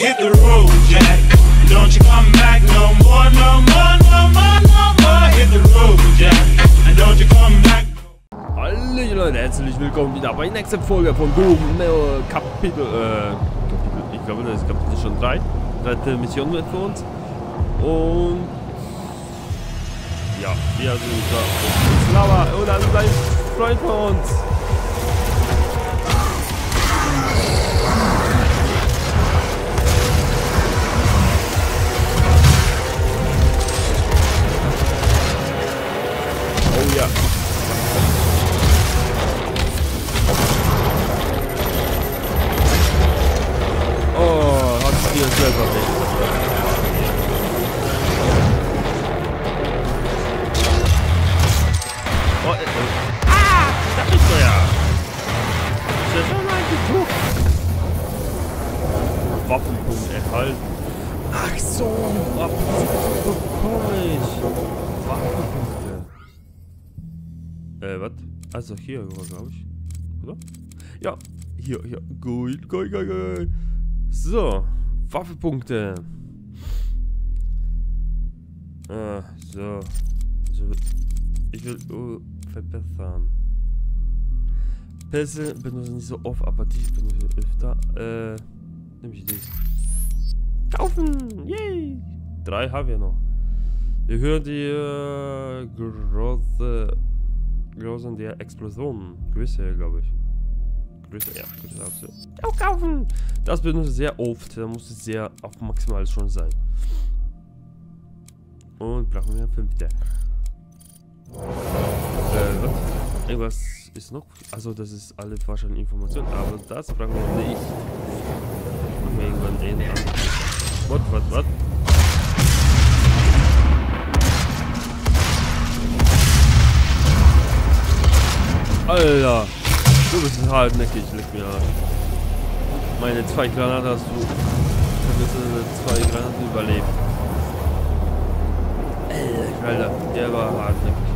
hit the road, Jack. Don't you come back no more, no more, no more, no more. Hit the road, Jack. And don't you come back. Hallo Leute, herzlich willkommen wieder bei der nächsten Folge von DOOM Kapitel. Ich glaube, das ist Kapitel schon 3. Dritte Mission wird für uns. Und ja, wir sind da. Lava und dann gleich Freund von uns. Oh ja. Oh, hat es dir selber nicht. Waffenpunkt erhalten. Ach so, Waffenpunkte bekomme ich. Waffenpunkte. Was? Also hier, glaube ich. Oder? Ja, hier. Geil. So, Waffenpunkte. So. Ich will verbessern. Pässe benutze nicht so oft, aber die benutze öfter. Nehme ich das. Kaufen! Yay! 3 haben wir noch. Wir hören die großen der Explosionen. Größe, glaube ich. Größe, ja. Größe absolut. Auch kaufen! Das benutze ich sehr oft. Da muss es sehr auf maximal schon sein. Und brauchen wir 5. Was? Irgendwas ist noch. Also das ist alle wahrscheinlich Informationen, aber das brauchen wir nicht. Irgendwann den an. Was? Alter! Du bist hartnäckig, leck mir an. Meine 2 Granaten hast du. Ich hab jetzt 2 Granaten überlebt. Alter, der war hartnäckig.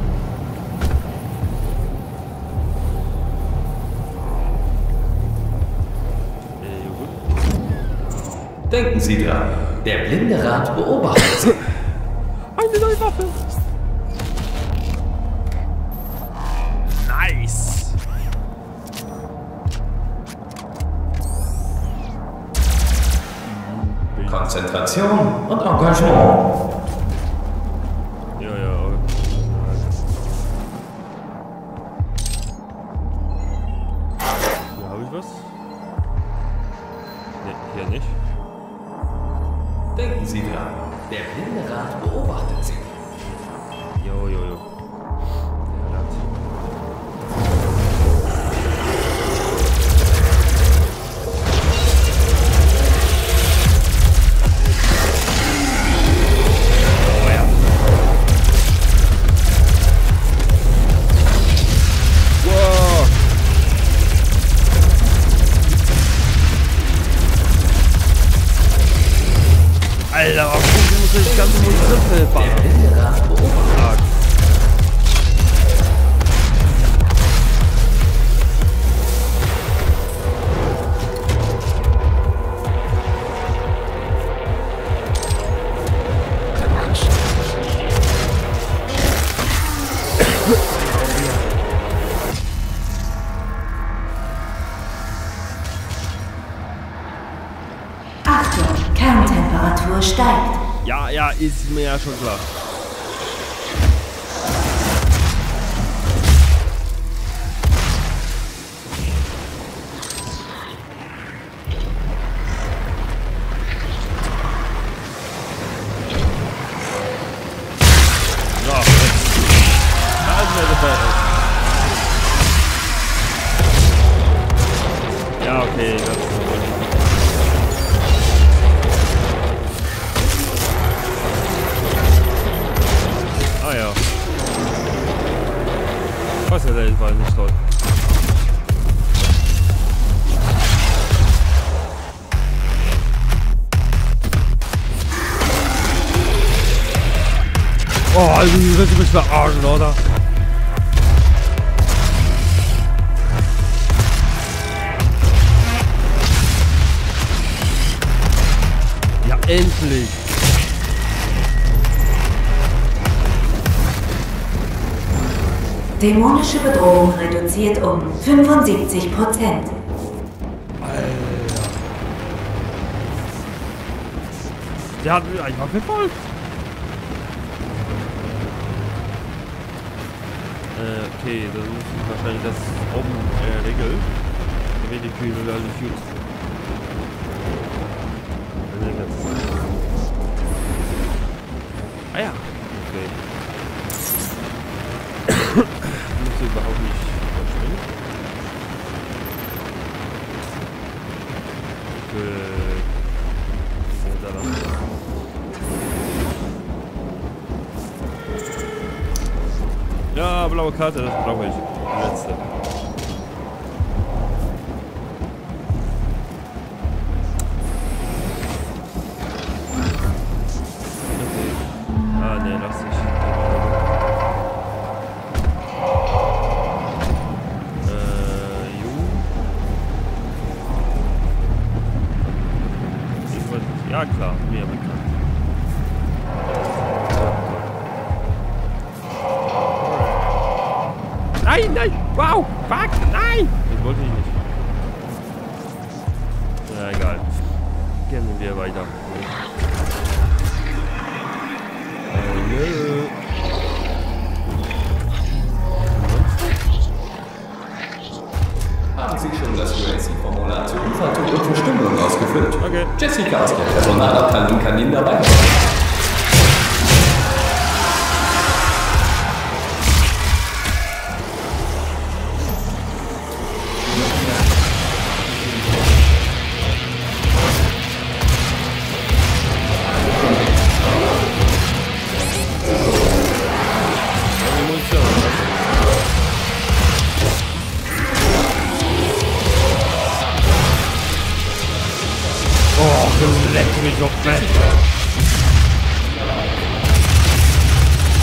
Denken Sie dran, der blinde Rat beobachtet. Eine neue Waffe! Nice! Konzentration und Engagement. Hier habe ich was? Ne, hier nicht. Denken Sie dran, der blinde Rat beobachtet Sie. Jo. Der Rat. Oh ja. Wow. Alter, warum muss ich das ganze Mundriffel bauen? Steigt. Ja, ist mir ja schon klar. So, jetzt. Da ist mir gefällt. Ja, okay, das ist gut. Was ist der war nicht toll. Oh, also die willst du mich verarschen, oder? Endlich! Dämonische Bedrohung reduziert um 75%. Der hat mich einfach verfolgt. Okay, das muss wahrscheinlich das oben regeln. Wenn die Kühe oder die Füße. Ah ja, okay. Muss überhaupt nicht verstehen. Ja, blaue Karte, das brauche ich. Die letzte. Okay. Ah, ne, lass ich. Ja, klar, mir bekannt. Nein, nein! Wow! Fuck! Nein! Das wollte ich nicht. Na egal. Gehen wir weiter. Haben Sie schon das UNC-Formular zur Lieferung und Verstümmelung ausgefüllt? Okay. Jessica aus der Personalabteilung kann Ihnen dabei sein.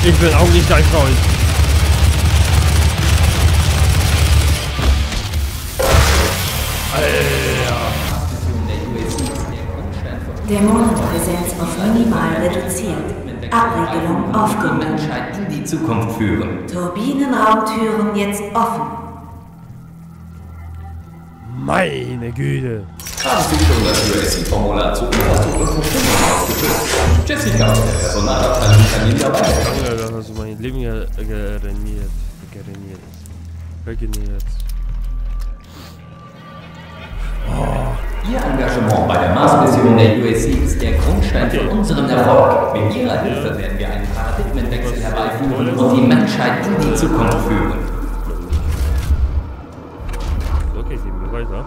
Ich bin auch nicht dein Freund. Alter. Dämonenpräsenz auf minimal reduziert. Abregelung aufgenommen. Scheint in die Zukunft führen. Turbinenraumtüren jetzt offen. Meine Güte. Haben Sie schon das USC-Formular zur Untersuchung und Verstimmung ausgefüllt? Jessica aus der Personalabteilung kann Ihnen dabei sein. Ja, das hast du mein Leben gereniert. Oh. Ihr Engagement bei der Mars-Mission der USC ist der Grundstein für unseren Erfolg. Mit Ihrer Hilfe werden wir einen Paradigmenwechsel herbeiführen und die Menschheit in die Zukunft führen. Okay, gehen wir weiter.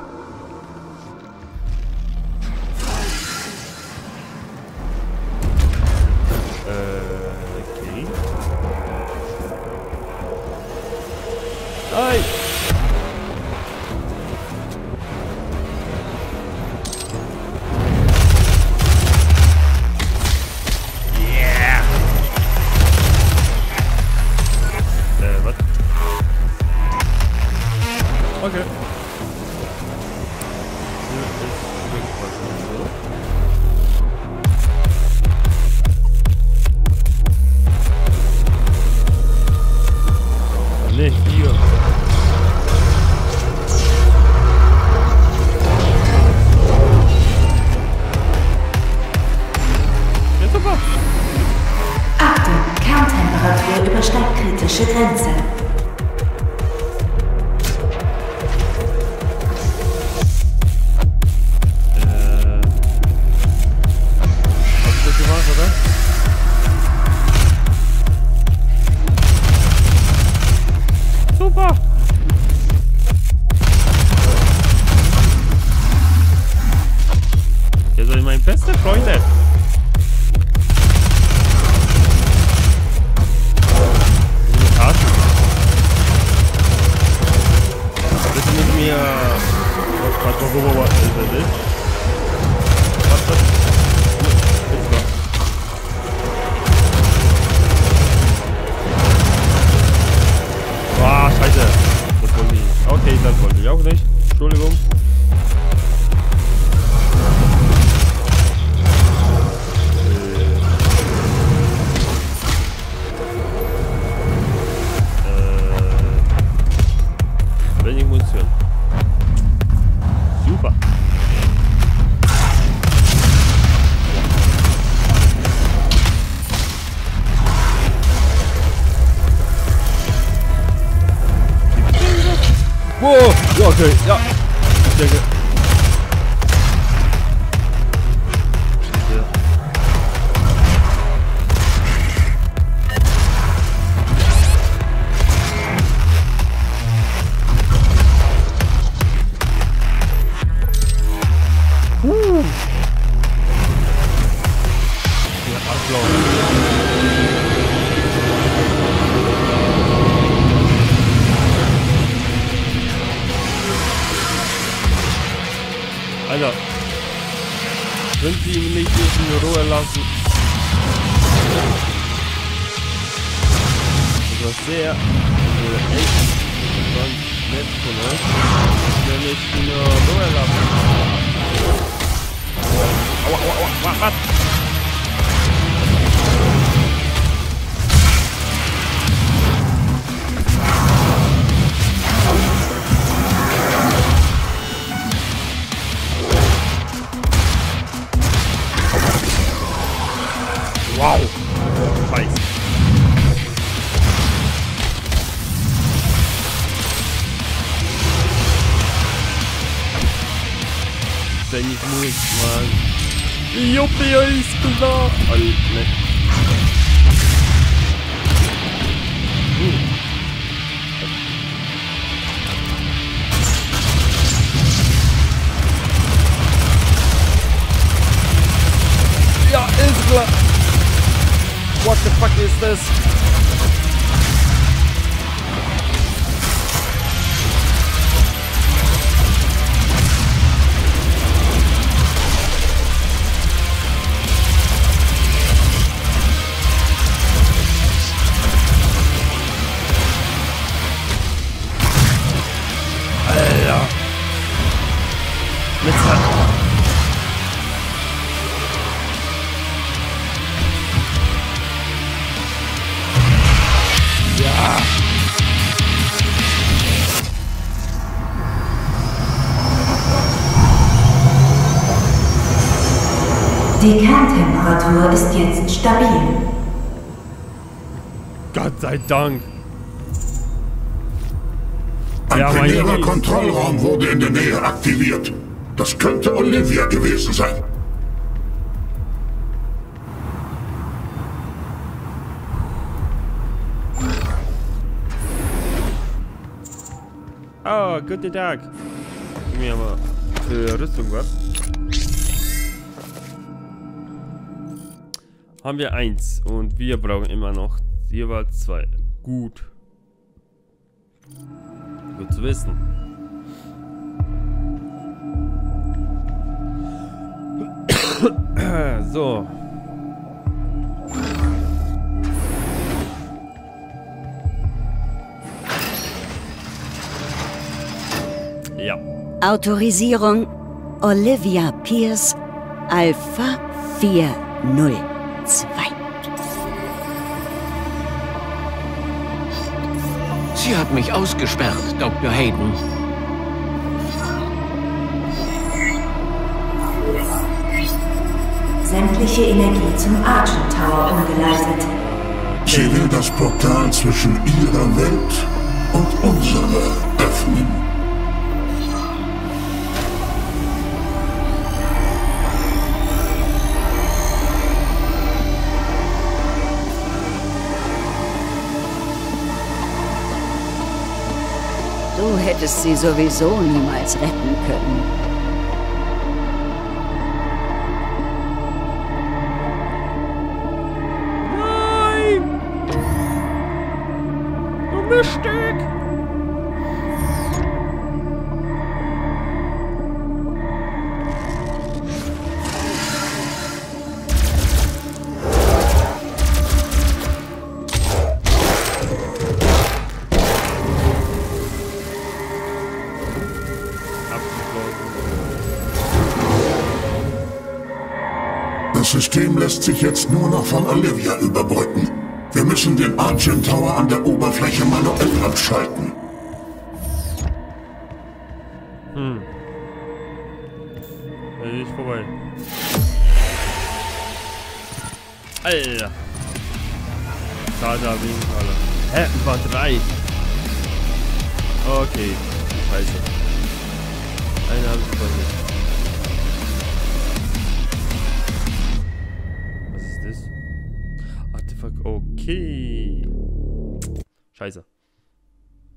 Okay. Nein! Was? Okay. Grenze. Hast du das gemacht, oder? Super! Ihr seid meine besten Freunde! Ah, scheiße. Das wollte ich. Okay, das wollte ich auch nicht. Entschuldigung. Okay, ja. Ich denke. Alter, wenn sie ihn nicht in Ruhe lassen. Das war sehr, echt ganz nett von euch. Wenn ich ihn in Ruhe lassen. Aua, aua, aua, was? Wow! Scheiße! Wenn ich muss, Mann! Juppie, ist klar! Alter! Ja, ist klar! What the fuck is this? Alter. Let's go. Die Kerntemperatur ist jetzt stabil. Gott sei Dank. Ein primärer Kontrollraum wurde in der Nähe aktiviert. Das könnte Olivia gewesen sein. Oh, guten Tag. Gib mir mal für Rüstung was. Haben wir 1 und wir brauchen immer noch jeweils 2. Gut. Gut zu wissen. So. Ja. Autorisierung Olivia Pierce Alpha 40. 2. Sie hat mich ausgesperrt, Dr. Hayden. Sämtliche Energie zum Argent Tower umgeleitet. Sie will das Portal zwischen ihrer Welt und unserer öffnen. Du hättest sie sowieso niemals retten können. Nein! Du Miststück! Das System lässt sich jetzt nur noch von Olivia überbrücken. Wir müssen den Argent Tower an der Oberfläche manuell abschalten. Hm. Da ist vorbei. Alter. Da bin ich alle. Hä? War 3. Okay. Scheiße. Eine habe ich überlegt. Was ist das? Artefakt. Okay. Scheiße.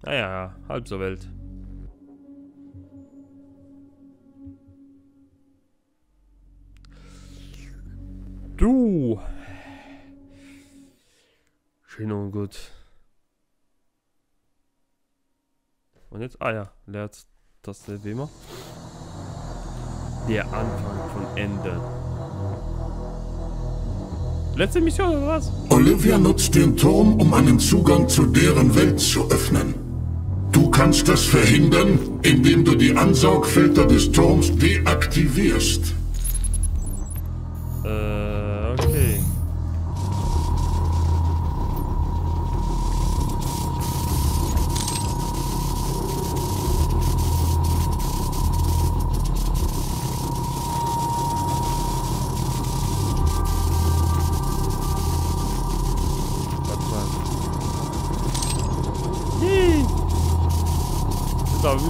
Naja, halb so wild. Du. Schön und gut. Und jetzt, ah ja, leert das wie immer. Der Anfang von Ende. Letzte Mission oder was? Olivia nutzt den Turm, um einen Zugang zu deren Welt zu öffnen. Du kannst das verhindern, indem du die Ansaugfilter des Turms deaktivierst. Okay.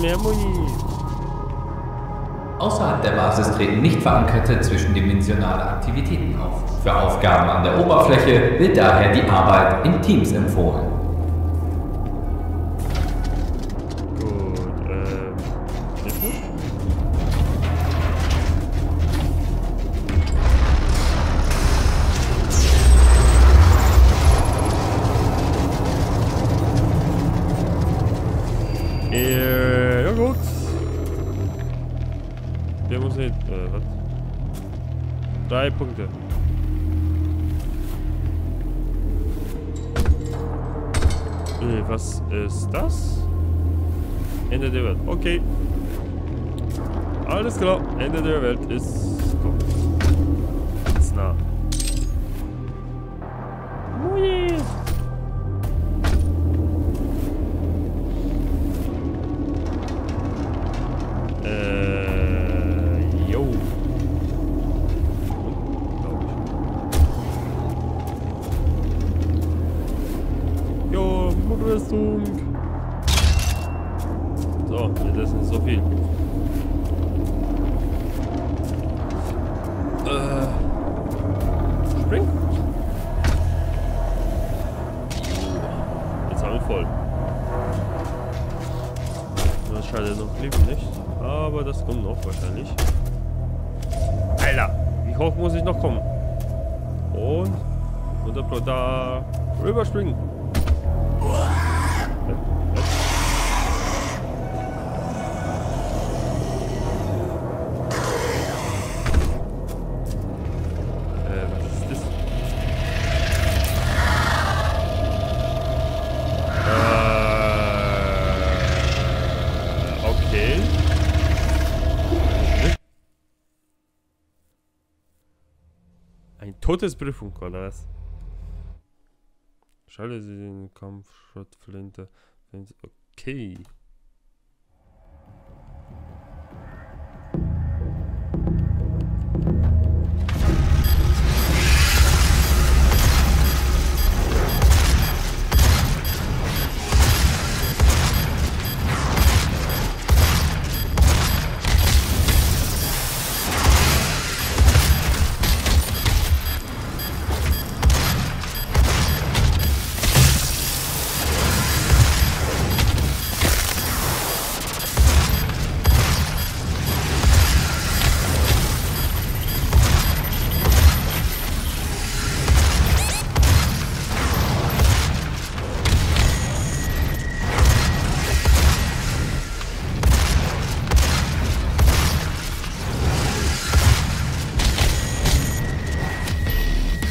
Mehr Muni. Außerhalb der Basis treten nicht verankerte zwischendimensionale Aktivitäten auf. Für Aufgaben an der Oberfläche wird daher die Arbeit in Teams empfohlen. Was? 3 Punkte. Was ist das? Ende der Welt. Okay. Alles klar. Ende der Welt ist kommt. Ist nah. Oh yeah. So, das ist so viel. Spring. Jetzt haben wir voll. Das scheint ja noch lieb nicht. Aber das kommt noch wahrscheinlich. Alter, wie hoch muss ich noch kommen? Und runter, da rüberspringen. Todesprüfung, oder was? Schalte sie den Kampfschrottflinte. Okay.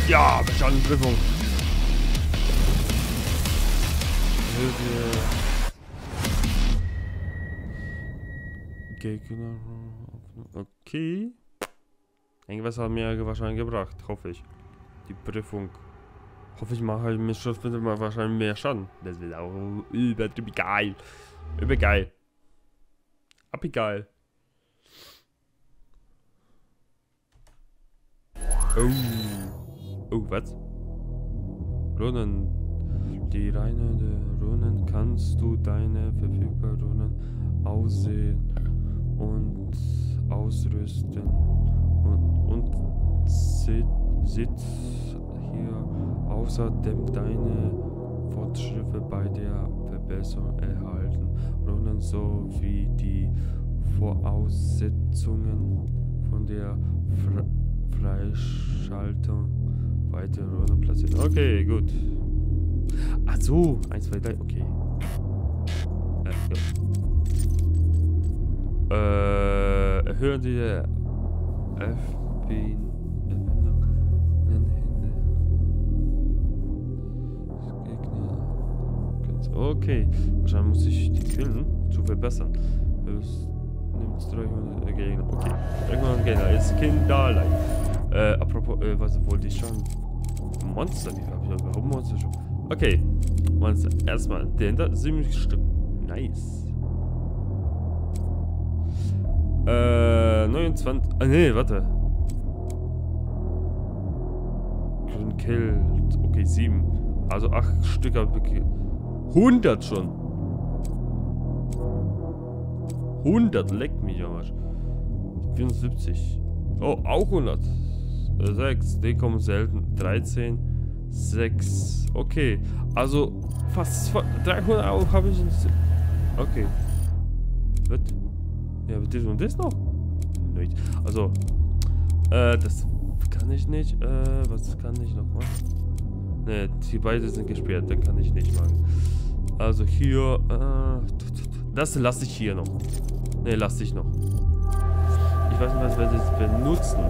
Ja, Schadenprüfung. Okay. Irgendwas hat mir wahrscheinlich gebracht, hoffe ich. Die Prüfung. Hoffe ich mache halt mit Schriftbild mal wahrscheinlich mehr Schaden. Das wird auch übertrieben geil. Übergeil. Abgeil. Oh. Oh, was? Runen. Die Reine der Runen kannst du deine verfügbaren Runen aussehen und ausrüsten. Und sitz hier außerdem deine Fortschritte bei der Verbesserung erhalten, Runden sowie die Voraussetzungen von der Freischaltung weitere Runden platzieren. Okay, gut. Ach so, 1, 2, 3, okay. Erhöhen die FP. Okay, wahrscheinlich muss ich die killen, zu verbessern. Es nimmt 300 Gegner. Okay, 300 Gegner ist Kinderlein. Apropos, was wollte ich schon? Monster, wie habe ich überhaupt Monster schon? Okay, Monster. Erstmal, den da 7 Stück. Nice. 29. Ah, nee, warte. Grünkill. Okay, 7. Also 8 Stück habe ich gekillt. 100 schon. 100, leck mich am Arsch. 74. Oh, auch 100. 6, die kommen selten. 13, 6. Okay, also fast 300 Euro habe ich. Okay. Wird. Ja, das und das noch? Nein. Also, das kann ich nicht. Was kann ich noch machen? Ne, die beiden sind gesperrt, dann kann ich nicht machen. Also hier, das lasse ich hier noch. Ne, lasse ich noch. Ich weiß nicht, was wir jetzt benutzen.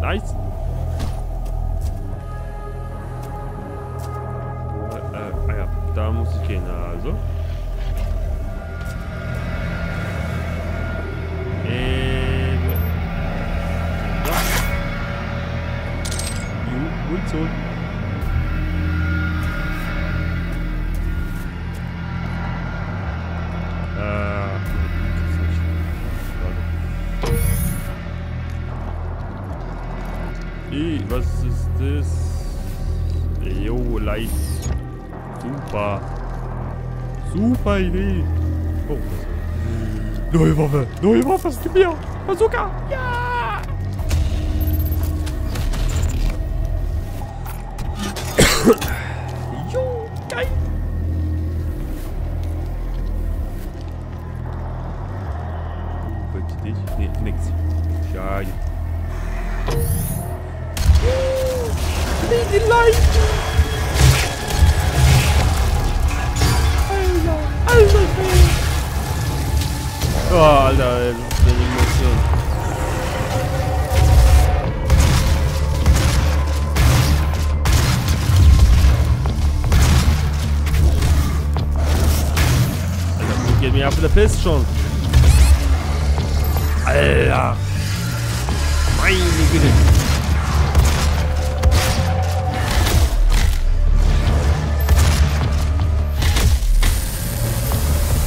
Nice. Ja, da muss ich gehen, also. Gut so. Was ist das? Jo, leicht. Super. Super Idee. Oh. Neue Waffe. Neue Waffe. Gib mir. Bazooka. Ja. Jo, geil! Wollte dich? Nee, nix. Schade. Nee, die Leichen! Alter, Alter, Alter! Oh, Alter, das ist eine Emotion. Ja, auf der Piste schon. Alter. Meine Güte.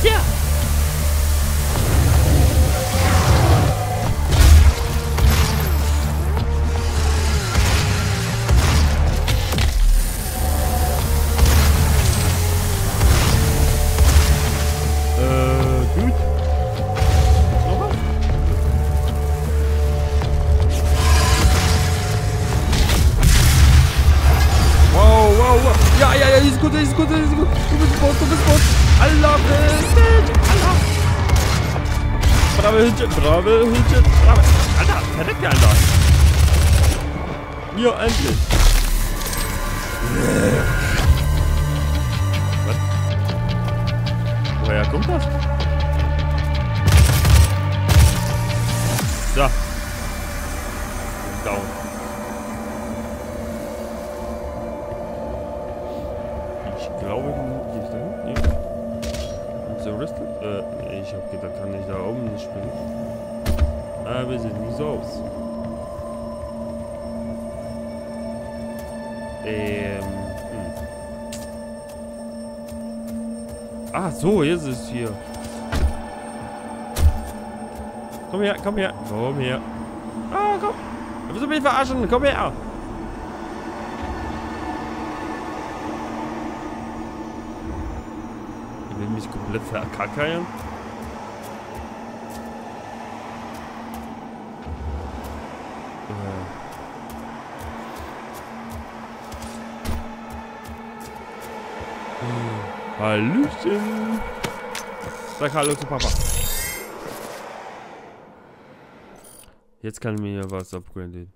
Ja. Bravo, Hütchen, bravo. Alter, verreckt der Alter. Ja, endlich. Was? Woher kommt das? So. Down. Ich glaube, ich da. Ich hab gedacht, kann ich da oben nicht springen. Aber sieht nicht so aus. Ach so, jetzt ist es hier. Komm her, komm her, komm her. Ah, komm. Du willst mich verarschen, komm her. mich komplett verkacke hier. Hallöchen. Sag hallo zu Papa. Jetzt kann mir ja was upgraden.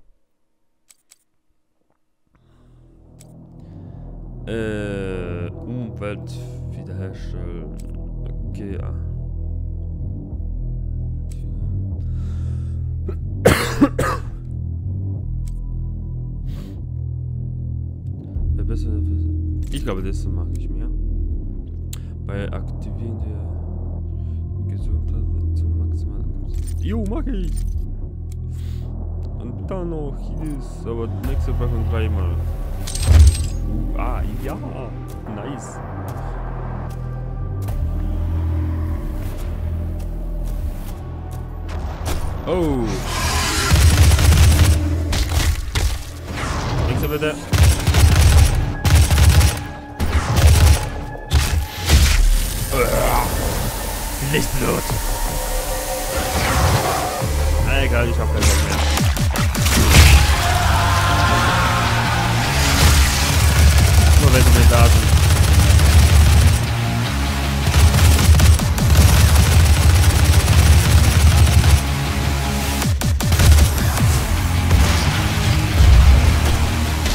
Umwelt wiederherstellen. Okay, ja. Ich glaube, das mache ich mir. Bei Aktivieren der Gesundheit zum maximalen. Jo, mache ich! Und dann noch dieses, aber die nächste brauchen dreimal. Ja, nice. Oh. Nächste bitte. Lichtblut. Egal, ich hab keinen Bock mehr. Nur wenn sie mir da sind.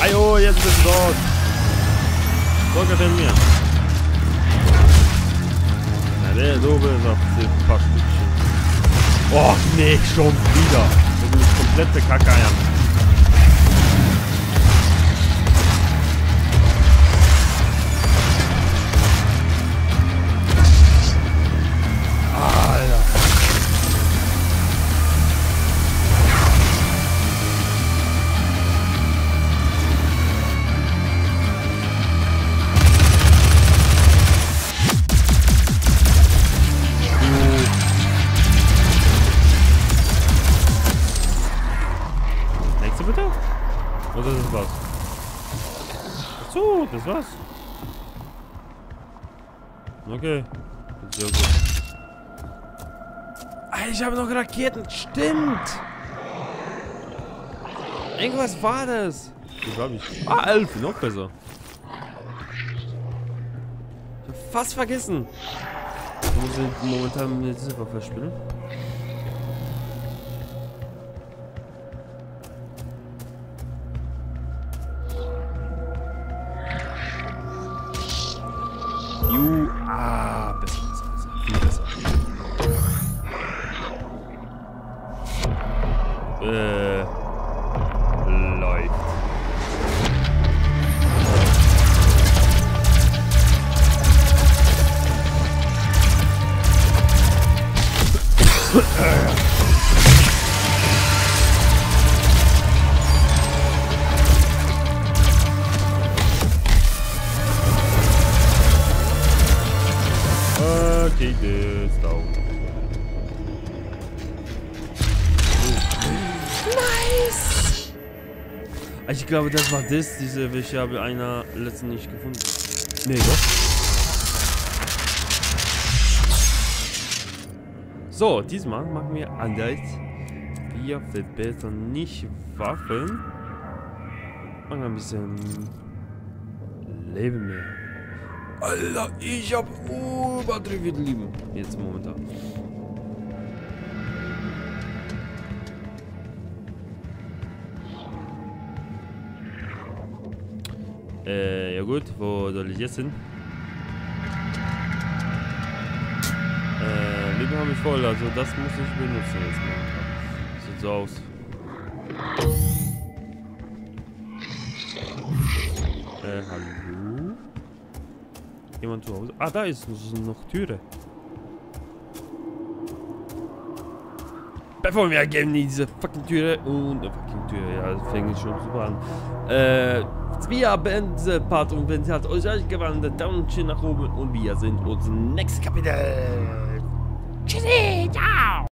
Ei, oh, jetzt bist du dort. Sogar denn mir. Der Dobe sagt paar Stückchen. Och nee, schon wieder. Das sind komplette Kackeier. Das war's. Okay. Sehr gut. Ich habe noch Raketen. Stimmt. Irgendwas war das. Das hab ich. Ah, 11. Noch besser. Ich hab fast vergessen. Ich muss ich momentan mit Silber verspielen. Okay, das ist down. Nice! Ich glaube, das war das, diese, welche habe einer letzten nicht gefunden. Nee, doch. So, diesmal machen wir anders. Wir verbessern nicht Waffen. Machen wir ein bisschen Leben mehr. Alter, ich hab übertrieben lieben. Jetzt momentan. Ja gut, wo soll ich jetzt hin? Leben habe ich voll, also das muss ich benutzen jetzt momentan. Sieht so aus. Hallo. Jemand zu Hause. Ah, da ist noch Türe. Bevor wir gehen in diese fucking Türe und fucking Türe, ja, das fängt schon super an. Wir haben diese Part und wenn es hat euch gewandert, Daumenchen nach oben und wir sehen uns im nächsten Kapitel. Tschüssi, ciao!